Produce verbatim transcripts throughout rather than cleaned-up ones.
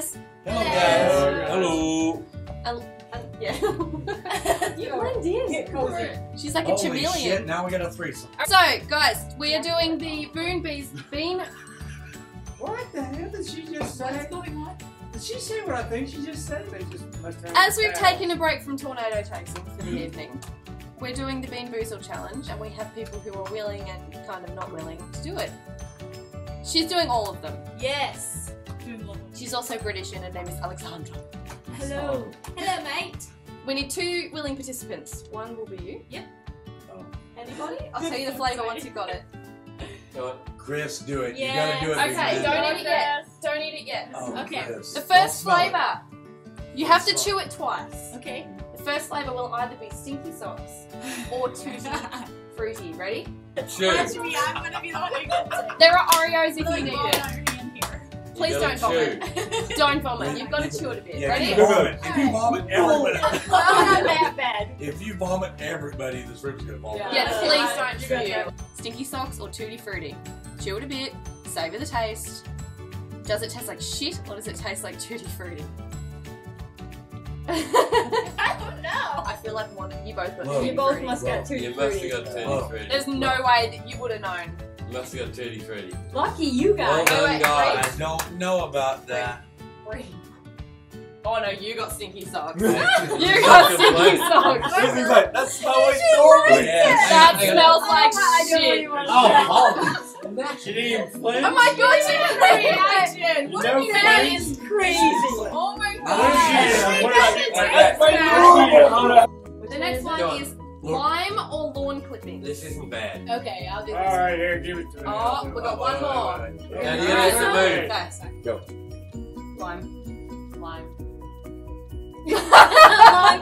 guys. Hello, guys. Hello. Hello. Uh, yeah. You blend in. She's like a Holy chameleon. Shit, now we got a threesome. So, guys, we are doing the Boon Bees Bean. What the hell did she just say? What's going on? Did she say what I think she just said? They just must have As we've out. taken a break from tornado chasing for the evening, we're doing the BeanBoozled challenge, and we have people who are willing and kind of not willing to do it. She's doing all of them. Yes. She's also British, and her name is Alexandra. Hello. So, hello, mate. We need two willing participants. One will be you. Yep. Oh. Anybody? I'll tell you the flavour once you've got it. Do it. Chris, do it. Yeah. You gotta do it. Okay, don't eat it yet. Don't eat it yet. Oh, okay. Chris. The first flavour. You have to chew it twice. Okay. The first flavour will either be stinky socks or tutti fruity. Ready? Chew. Actually, I'm gonna be the one who gets it. There are Oreos if you need it. Please don't vomit. Don't vomit. You've got to chew it a bit. Yeah, ready? Right. If you vomit, everybody. I'm not bad. If you vomit, everybody in this room is going to vomit. Yeah, yeah please don't chew it. Yeah. Stinky socks or tutti frutti? Chew it a bit. Savor the taste. Does it taste like shit or does it taste like tutti frutti? I don't know. I feel like one. You both. Whoa, you both fruity. must Whoa. get tutti frutti. You must have got tutti frutti. There's no way that you would have known. Let's go tutti frutti. Lucky you guys. Well done, guys. I don't know about that. Wait. Wait. Oh no, you got stinky socks. you got stinky socks. Like, that's how I normally That yeah. smells oh, like I shit. Oh, oh. She didn't even flinch. Oh my god, she didn't flinch. What do you mean? Is crazy. Oh my god. The next one is lime or lawn clipping? This isn't bad. Okay, I'll do this. Alright, here, give it to me. Oh, we got oh, one more. Right, right, right. Yeah, yeah, that's right. Go. Lime. Lime. Lime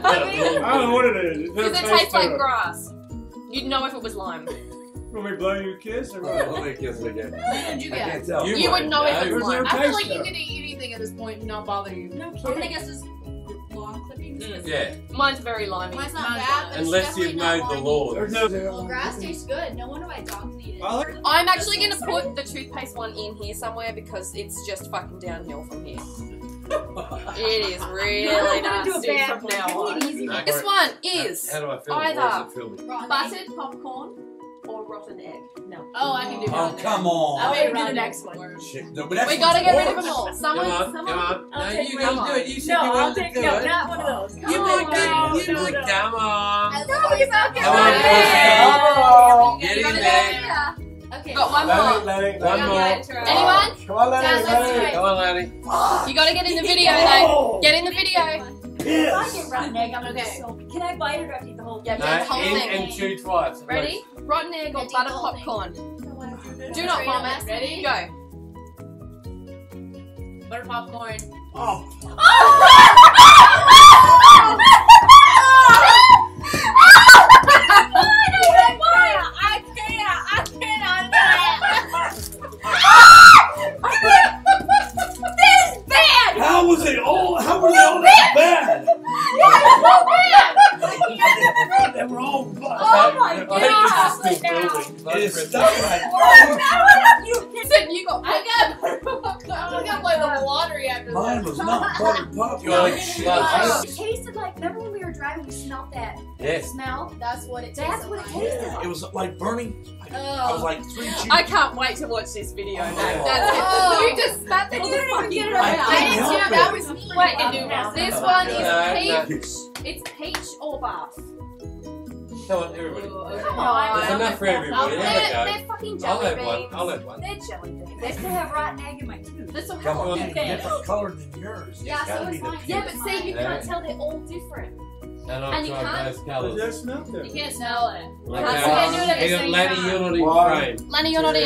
clipping? I don't know what it is. Does it taste like up. grass? You'd know if it was lime. Will we blow you a kiss or what? Will we kiss again? What did you get? I can't tell. You, you would know if it was lime. I feel like you could eat anything at this point and not bother you. No, I'm gonna guess this. Mm, yeah. Mine's very limey. Mine's not bad, but unless you've made the lawn. Well, grass tastes good. No wonder why dogs eat it. I'm actually going to put the toothpaste one in here somewhere because it's just fucking downhill from here. It is really nasty from now on. This one is either buttered popcorn or rotten egg. No. Oh, I can do rotten egg. Oh, come on. I'll wait around the next one. Shit. No, but that's we gotta get rid of them all. Someone, on, someone. No, you guys do it. You should no, be willing I'll take, to do no, it. No, not one of those. Come you on, no, you no, like, no. come on. I love you, Malcolm. Come on, come on. Get in there. Okay. Got one more. Lady, lady, one more. Anyone? Come on, Lenny. Come on, Lenny. You gotta get in the video, though. Get in the video. If I get rotten egg, I'm gonna okay. so, Can I bite it or do I eat the whole thing? Yeah, no, the whole in, thing. And chew twice. Ready? Rotten egg or butter popcorn? Do, do not vomit. Ready? Go. Butter popcorn. Oh. Oh. I can't. I can't. I can't. This is bad. How was it all? How were they all that bad? They were all Oh my god! It is stuck like Listen, you go. I got I got like the watery after that. Mine was not butter popcorn. It tasted like, remember when we were driving, we smelled that yes. smell? That's what it tasted That's what it tasted like. It was like burning. I was like three cheese. I can't wait to watch this video. That's it. You just spat that on the fucking ground. That was me. Wait, this one is peach. It's peach or bath. Come on, everybody. Oh, come on. There's enough for everybody. They're, they're fucking jelly beans. I'll have one. I'll have one. They're jelly beans. They still have rotten egg in my tooth. This will have a different colour than yours. Yeah, it's so it's mine. Yeah, but see, you yeah. can't tell they're all different. And, and you can't. Those colours. You smell them. You can't smell it. Okay. Can't smell it. Okay. Lenny, you're not in. Right. Lenny, you're not in.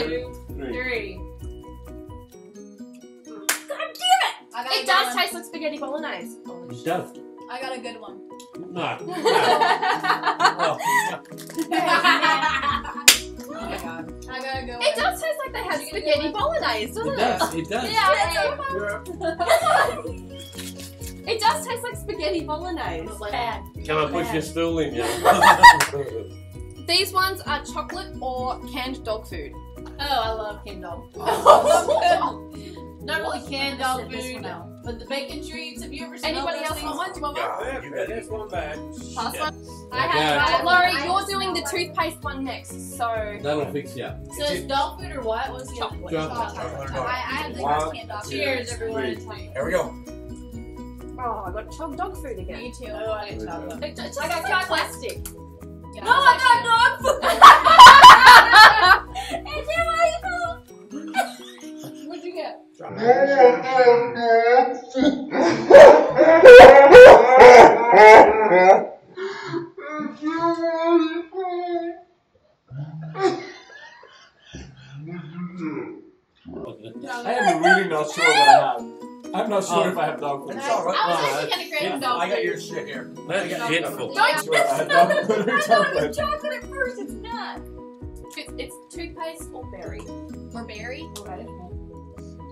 Three. Three. God damn it! It does taste like spaghetti bolognese. It does. I got a good one. No. no. Oh. Oh my god. I gotta go. It does taste like they had spaghetti bolognese, doesn't it? It does. It does. Yeah. yeah. It does taste like spaghetti bolognese. Like bad. Can I push bad. your stool in? Yeah. These ones are chocolate or canned dog food. Oh, I love canned dog. Not really canned dog food, no. But the bacon treats, have you ever seen anybody else want one? Do you want one? Yeah, there's one bag. Last one? I have. Laurie, you're doing the toothpaste one next, so. That'll fix you up. So it's dog food or what? What's chocolate? Chocolate. I have the canned dog food. Cheers, everyone. Here we go. Oh, I got chocolate dog food again. Me too. Oh, I ate chocolate. I got chocolate plastic. No, I got dog food. It's illegal. What'd you get? I am really not sure what I have. I'm not sure um, if I have dog food. It's all right. I was actually gonna grab dog food. I got your shit here. That's beautiful. I thought it was chocolate at first. It's not. It's toothpaste or berry. Or berry? Okay.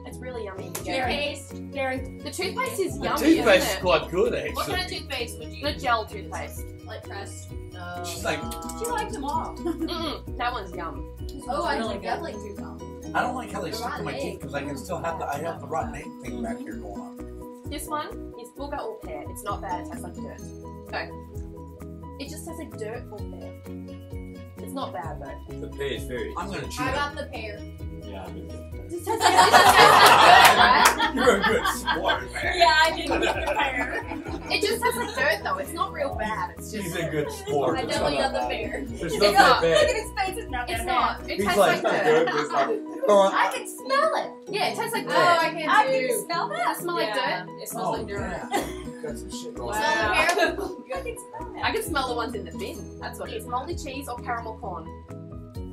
It's really yummy. Toothpaste. Berry. The toothpaste is yummy. The toothpaste isn't it? Is quite good, actually. What kind of toothpaste would you use? The gel toothpaste. Like Crest. No. She's like. She liked them all. Mm-mm. That one's yum. Oh, I really definitely do them. I don't like how they stick to my teeth because I can still have the I have the rotten egg thing back here going on. This one is booger or pear. It's not bad. It tastes like dirt. Okay. It just tastes like dirt or pear. It's not bad though. The pear is very. I'm gonna chew. I got the pear. Yeah, I did. This tastes like dirt, right? You're a good sport, man. Yeah, I did get the pear. It just tastes like dirt though. It's not real bad. It's just. He's a good sport. I definitely got the pear. It's not. Look at his face. It's not. It's not. It tastes like dirt. Uh, I can smell it. Yeah, it tastes like dirt. Oh, I can I too. I can smell that. I smell yeah. like dirt. It smells oh, like dirt. Yeah. Got some shit going on. Wow. Smell the I can smell it. I can smell the ones in the bin. That's what it is. Moldy cheese or caramel corn.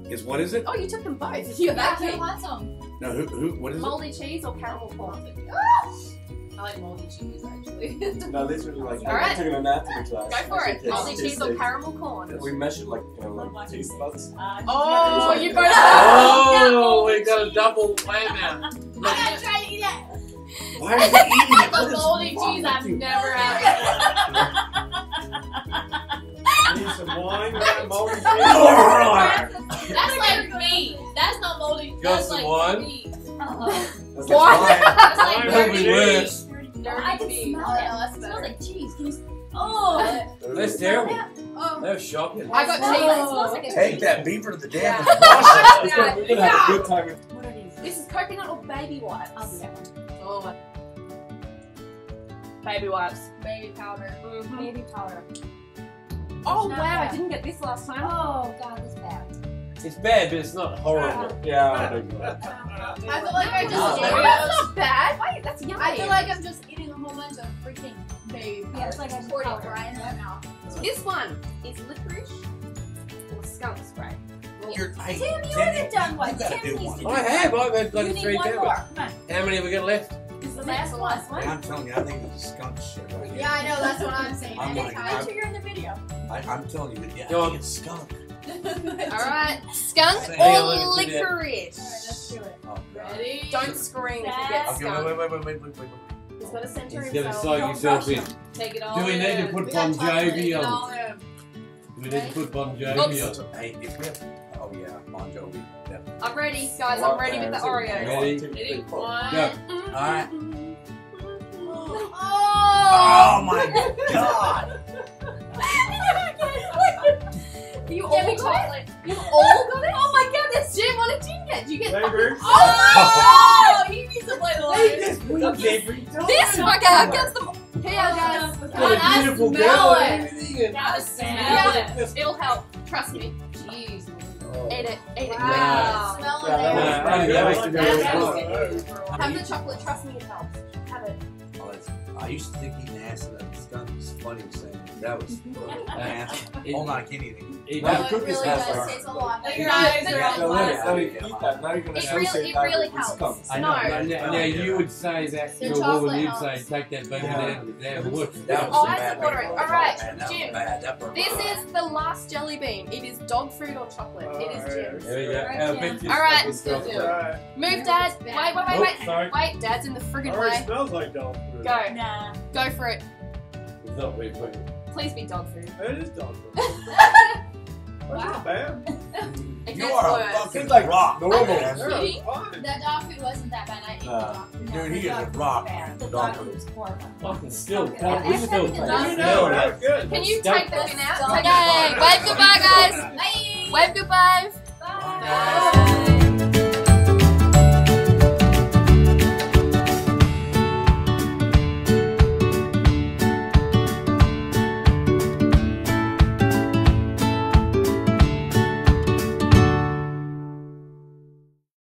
Is what is it? Oh, you took them both. You got that wants them. No, who, who, what is moldy it? Moldy cheese or caramel corn. Ah! I like moldy cheese, actually. No, these are like, all right. I'm taking a anatomy class. Go for it. Moldy cheese or caramel corn. We measured like, you know, like taste buds. Uh, oh, like, you both oh, we got a double way now. I'm gonna try to eat it. Why are you eating it? The moldy cheese I've never had. Need some wine with that moldy cheese? That's like me. That's not moldy cheese. That's like wine? Me. Uh-oh. That's wine. That's like dirty cheese. Dirty I can beef. Smell oh, it. Yeah, that's it smells like cheese. Can you smell it? Oh! That's terrible. Oh. That was shocking. I got cheese. Oh. It smells like a take cheese. That beaver to the damn yeah. and wash it. Yeah. We're going to have a good time. What are these? This is coconut or baby wipes? I'll do that one. Oh. Baby wipes. Baby powder. Mm-hmm. Baby powder. Oh, wow. Bad. I didn't get this last time. Oh, God, it's bad. It's bad, but it's not horrible. Yeah, I don't know. I feel like I just. No, that's not bad. Wait, that's yummy. I feel like I'm just eating a whole bunch of freaking baby. Yeah, it's like I just poured it right in my mouth. This one is licorice or skunk spray. You're, Tim, I, you haven't done one. Tim needs one. to do one. I have. I've had like you three tablets. How many have we got left? This is the last one. Last one. I'm telling you, I think it's skunk shit right here. Yeah, I know. That's what I'm saying. I'm like, I'm sure you're in the video. I, I'm telling you, yeah, I think it's skunk. Alright, skunk so or licorice? Alright, let's do it. Oh, ready? Don't scream if you get skunk. Okay, wait, wait, wait, wait, wait, wait, wait. He's got to center He's himself. He's got to slide himself in. Take it all do we in. need to put we Bon Jovi on? on? Do we need to put Bon Jovi on? Hey, if we have... Oh yeah, Bon Jovi. Yeah. I'm ready, guys. I'm ready with the Oreos. Ready? Ready? One. Go. Alright. Oh! Oh my God! You all got chocolate. It? You all got it? Oh my God, that's Jim. What did you get? Did you get flavors? Oh my God! He needs to play the lines. This fucker gets them. Here, guys. What a beautiful girl. That was sad. Yeah, it'll help. Trust me. Jeez. Oh. Ate it. Ate it. Wow. Smell it. That was good. Have the chocolate. Trust me, it helps. Have it. I used to think eating ass and that skunk was funny saying that was nasty. Hold on, I can't eat it. That really does taste a lot. But your eyes are on fire. It really helps. No. Now you would say that to a woman, you'd say take that baby down. That was bad. Eyes are watering. Alright, Jim. This is the last jelly bean. It is dog food or chocolate. It is Jim's. There we go. Alright, move Dad. Wait, wait, wait, wait. Wait, Dad's in the friggin' way. Alright, smells like dog food. Go. Nah. Go for it. It's not weird, please. Please be dog food. It is dog food. That's wow. Not bad. It you are a fucking like rock. The robot. The dog food wasn't that bad. I ate uh, the dog food. Dude, he is a rock, man. The dog food was horrible. Fucking still pork. We still pork. No, that's good. Can you type that in out? Okay. Bye, goodbye, guys. Bye. Wave goodbye. Bye.